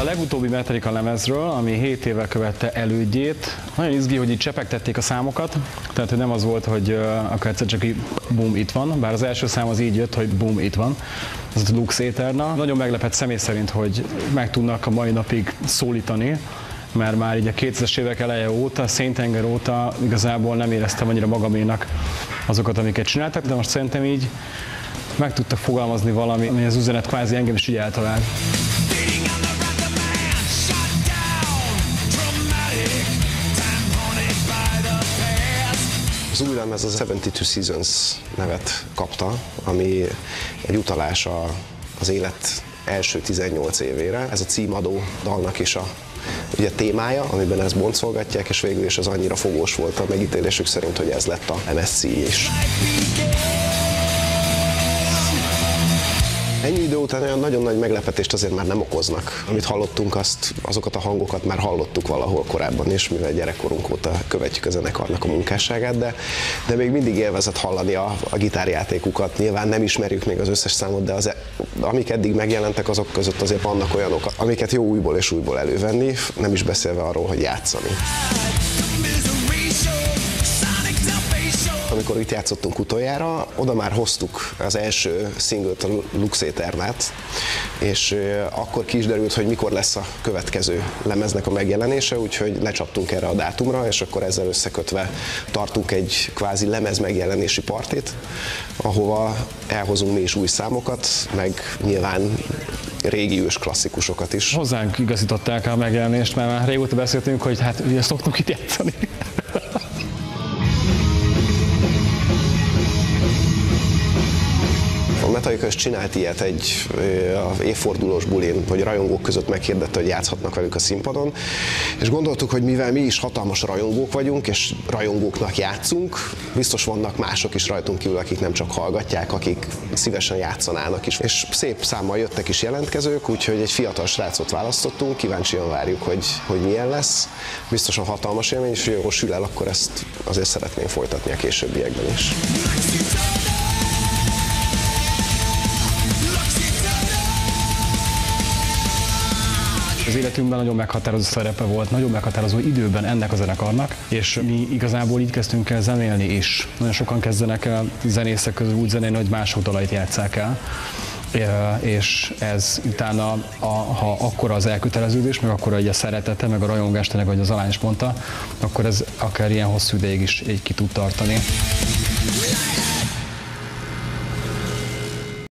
A legutóbbi Metallica lemezről, ami 7 éve követte elődjét, nagyon izgi, hogy így csepegtették a számokat, tehát hogy nem az volt, hogy akkor egyszer csak így boom, itt van, bár az első szám az így jött, hogy boom, itt van, ez a Lux Æterna. Nagyon meglepett személy szerint, hogy meg tudnak a mai napig szólítani, mert már így a 2000-es évek eleje óta, Szentenger óta igazából nem éreztem annyira magaménak azokat, amiket csináltak, de most szerintem így meg tudtak fogalmazni valami, ami az üzenet kvázi engem is így eltalált. Az új lemez a 72 Seasons nevet kapta, ami egy utalás az élet első 18 évére. Ez a címadó dalnak is a témája, amiben ezt boncolgatják, és végül is az annyira fogós volt a megítélésük szerint, hogy ez lett a MSC is. Ennyi idő után olyan nagyon nagy meglepetést azért már nem okoznak. Amit hallottunk, azokat a hangokat már hallottuk valahol korábban is, mivel gyerekkorunk óta követjük a zenekarnak a munkásságát, de még mindig élvezett hallani a gitárjátékukat. Nyilván nem ismerjük még az összes számot, de amik eddig megjelentek, azok között azért vannak olyanok, amiket jó újból és újból elővenni, nem is beszélve arról, hogy játszani. Amikor itt játszottunk utoljára, oda már hoztuk az első szinglet, a Lux Æternát, és akkor ki is derült, hogy mikor lesz a következő lemeznek a megjelenése, úgyhogy lecsaptunk erre a dátumra, és akkor ezzel összekötve tartunk egy kvázi lemez megjelenési partét, ahova elhozunk mi is új számokat, meg nyilván régi ős klasszikusokat is. Hozzánk igazították a megjelenést, mert már régóta beszéltünk, hogy hát ugye szoktunk itt játszani. Metallica csinált ilyet egy évfordulós bulin, hogy rajongók között meghirdette, hogy játszhatnak velük a színpadon, és gondoltuk, hogy mivel mi is hatalmas rajongók vagyunk, és rajongóknak játszunk, biztos vannak mások is rajtunk kívül, akik nem csak hallgatják, akik szívesen játszanának is. És szép számmal jöttek is jelentkezők, úgyhogy egy fiatal srácot választottunk, kíváncsian várjuk, hogy milyen lesz. Biztosan hatalmas élmény, és jó sül el, akkor ezt azért szeretnénk folytatni a későbbiekben is. Az életünkben nagyon meghatározó szerepe volt, nagyon meghatározó időben ennek a zenekarnak, és mi igazából így kezdtünk el zenélni is. Nagyon sokan kezdenek el zenészek közül úgy zenélni, hogy mások dalait játsszák el, és ez utána, ha akkora az elköteleződés, meg akkora a szeretete, meg a rajongás, tényleg, ahogy az Alány is mondta, akkor ez akár ilyen hosszú ideig is így ki tud tartani.